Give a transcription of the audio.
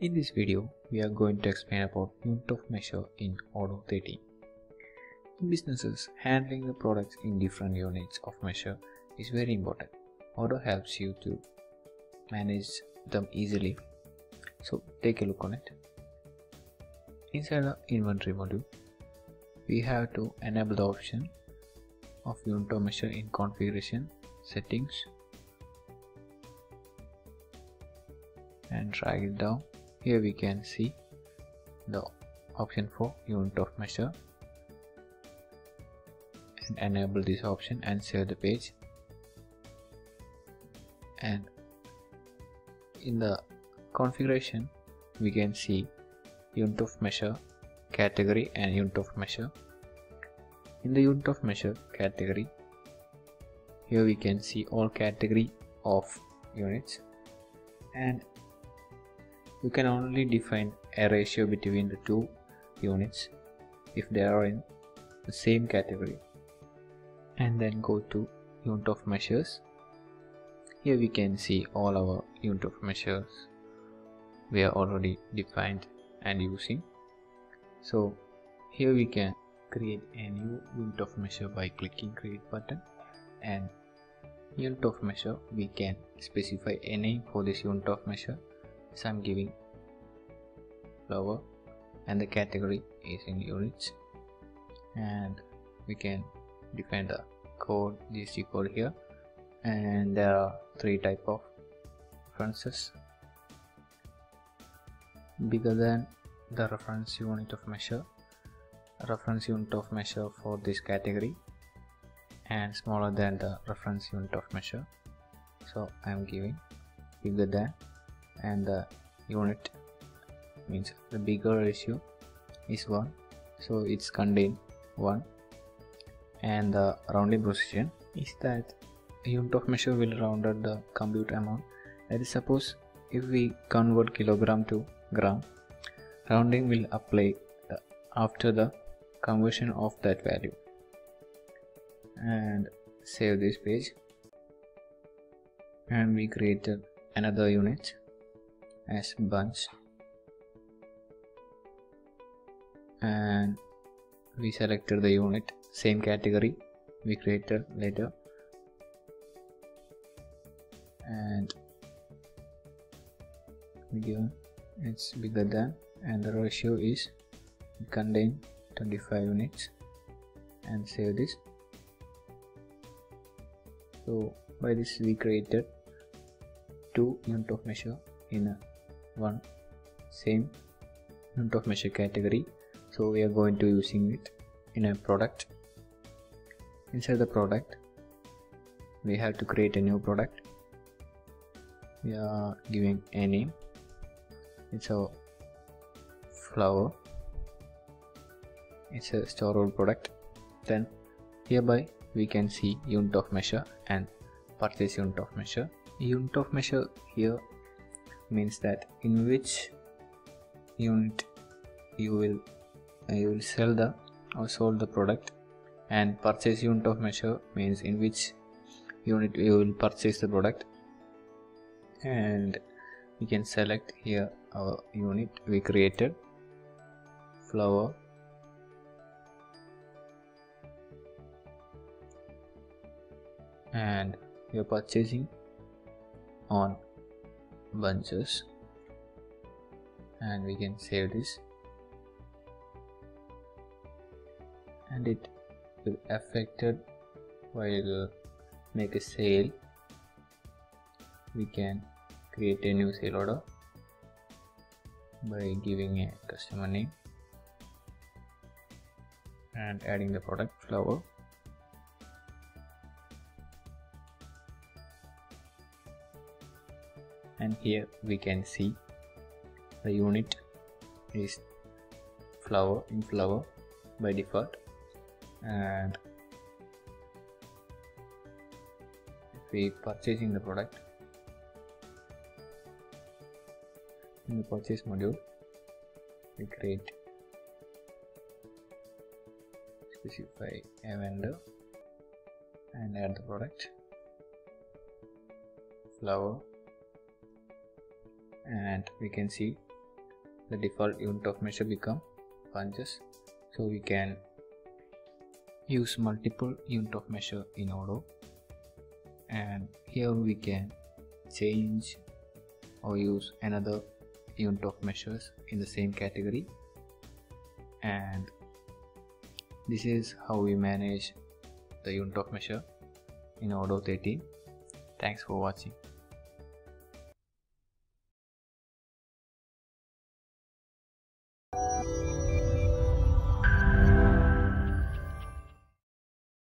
In this video, we are going to explain about unit of measure in Odoo 13. In businesses, handling the products in different units of measure is very important. Odoo helps you to manage them easily. So take a look on it. Inside the inventory module, we have to enable the option of unit of measure in configuration settings and drag it down. Here we can see the option for unit of measure and enable this option and save the page. And in the configuration, we can see unit of measure category and unit of measure. In the unit of measure category, here we can see all category of units, and you can only define a ratio between the two units if they are in the same category. And then go to unit of measures. Here we can see all our unit of measures we are already defined and using. So here we can create a new unit of measure by clicking create button, and unit of measure we can specify a name for this unit of measure. So I'm giving flower, and the category is in units, and we can define the code, GC code here, and there are three type of references: bigger than the reference unit of measure, reference unit of measure for this category, and smaller than the reference unit of measure. So I'm giving bigger than, and the unit means the bigger ratio is 1, so it's contained 1, and the rounding precision is that unit of measure will round out the compute amount. That is, suppose if we convert kilogram to gram, rounding will apply after the conversion of that value. And save this page, and we created another unit as bunch, and we selected the unit same category we created later, and again it's bigger than, and the ratio is contain 25 units, and save this. So by this we created two unit of measure in one same unit of measure category. So we are going to using it in a product. Inside the product, we have to create a new product. We are giving a name, it's a flower, it's a storable product. Then hereby we can see unit of measure and purchase unit of measure. Unit of measure here means that in which unit you will sell the or sold the product, and purchase unit of measure means in which unit you will purchase the product. And we can select here our unit we created, flower, and we are purchasing on bunches, and we can save this, and it will affected while make a sale. We can create a new sale order by giving a customer name and adding the product flower, and here we can see the unit is flower in flower by default. And if we purchasing the product in the purchase module, we create specify a vendor and add the product flower, and we can see the default unit of measure become punches. So we can use multiple unit of measure in Odoo, and here we can change or use another unit of measures in the same category. And this is how we manage the unit of measure in Odoo 13. Thanks for watching.